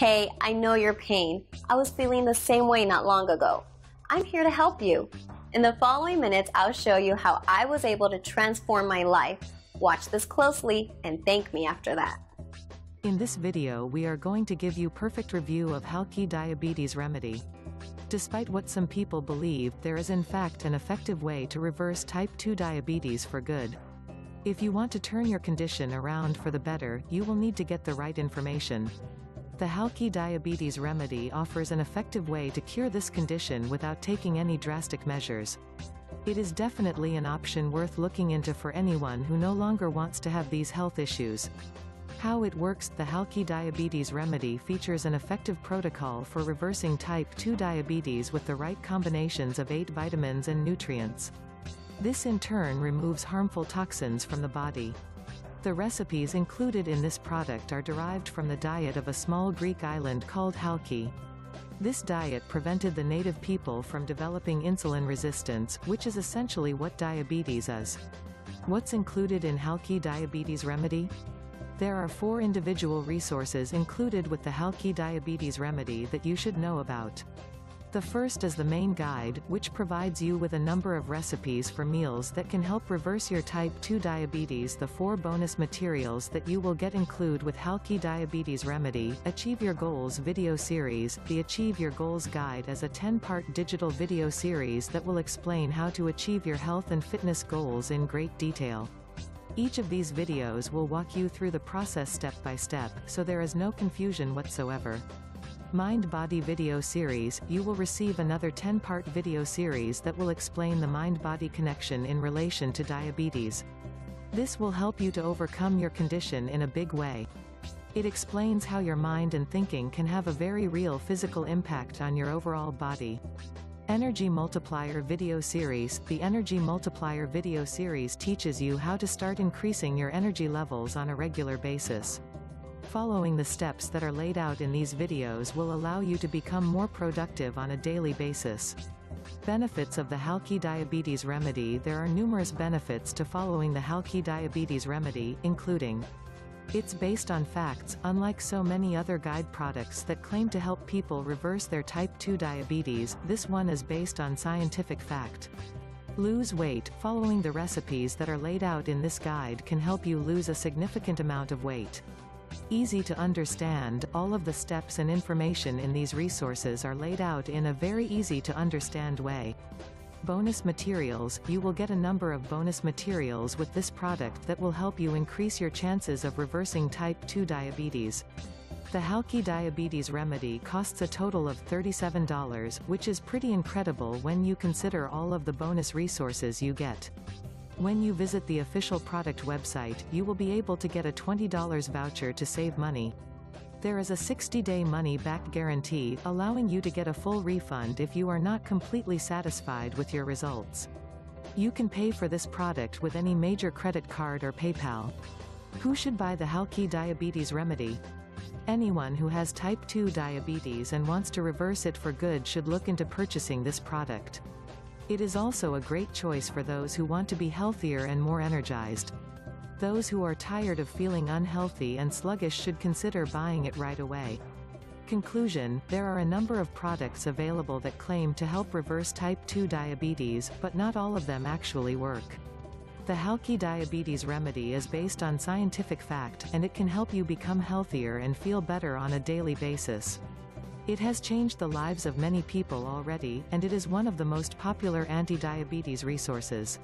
Hey, I know your pain. I was feeling the same way not long ago. I'm here to help you. In the following minutes, I'll show you how I was able to transform my life. Watch this closely and thank me after that. In this video, we are going to give you perfect review of Halki Diabetes Remedy. Despite what some people believe, there is in fact an effective way to reverse type 2 diabetes for good. If you want to turn your condition around for the better, you will need to get the right information. The Halki Diabetes Remedy offers an effective way to cure this condition without taking any drastic measures. It is definitely an option worth looking into for anyone who no longer wants to have these health issues. How it works: the Halki Diabetes Remedy features an effective protocol for reversing type 2 diabetes with the right combinations of 8 vitamins and nutrients. This in turn removes harmful toxins from the body. The recipes included in this product are derived from the diet of a small Greek island called Halki. This diet prevented the native people from developing insulin resistance, which is essentially what diabetes is. What's included in Halki Diabetes Remedy? There are 4 individual resources included with the Halki Diabetes Remedy that you should know about. The first is the main guide, which provides you with a number of recipes for meals that can help reverse your type 2 diabetes. The 4 bonus materials that you will get include with Halki Diabetes Remedy: Achieve Your Goals video series. The Achieve Your Goals guide is a 10-part digital video series that will explain how to achieve your health and fitness goals in great detail. Each of these videos will walk you through the process step by step, so there is no confusion whatsoever. Mind-Body video series: you will receive another 10-part video series that will explain the mind-body connection in relation to diabetes. This will help you to overcome your condition in a big way. It explains how your mind and thinking can have a very real physical impact on your overall body. Energy Multiplier video series: the Energy Multiplier video series teaches you how to start increasing your energy levels on a regular basis. Following the steps that are laid out in these videos will allow you to become more productive on a daily basis. Benefits of the Halki Diabetes Remedy: there are numerous benefits to following the Halki Diabetes Remedy, including: it's based on facts, unlike so many other guide products that claim to help people reverse their type 2 diabetes. This one is based on scientific fact. Lose weight: following the recipes that are laid out in this guide can help you lose a significant amount of weight. Easy to understand: all of the steps and information in these resources are laid out in a very easy to understand way. Bonus materials: you will get a number of bonus materials with this product that will help you increase your chances of reversing type 2 diabetes. The Halki Diabetes Remedy costs a total of $37, which is pretty incredible when you consider all of the bonus resources you get. When you visit the official product website, you will be able to get a $20 voucher to save money. There is a 60-day money-back guarantee, allowing you to get a full refund if you are not completely satisfied with your results. You can pay for this product with any major credit card or PayPal. Who should buy the Halki Diabetes Remedy? Anyone who has type 2 diabetes and wants to reverse it for good should look into purchasing this product. It is also a great choice for those who want to be healthier and more energized. Those who are tired of feeling unhealthy and sluggish should consider buying it right away. Conclusion: there are a number of products available that claim to help reverse type 2 diabetes, but not all of them actually work. The Halki Diabetes Remedy is based on scientific fact, and it can help you become healthier and feel better on a daily basis. It has changed the lives of many people already, and it is one of the most popular anti-diabetes resources.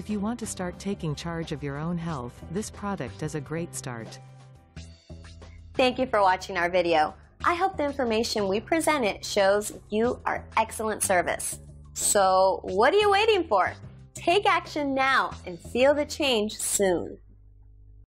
If you want to start taking charge of your own health, this product is a great start. Thank you for watching our video. I hope the information we presented shows you are excellent service. So what are you waiting for? Take action now and feel the change soon.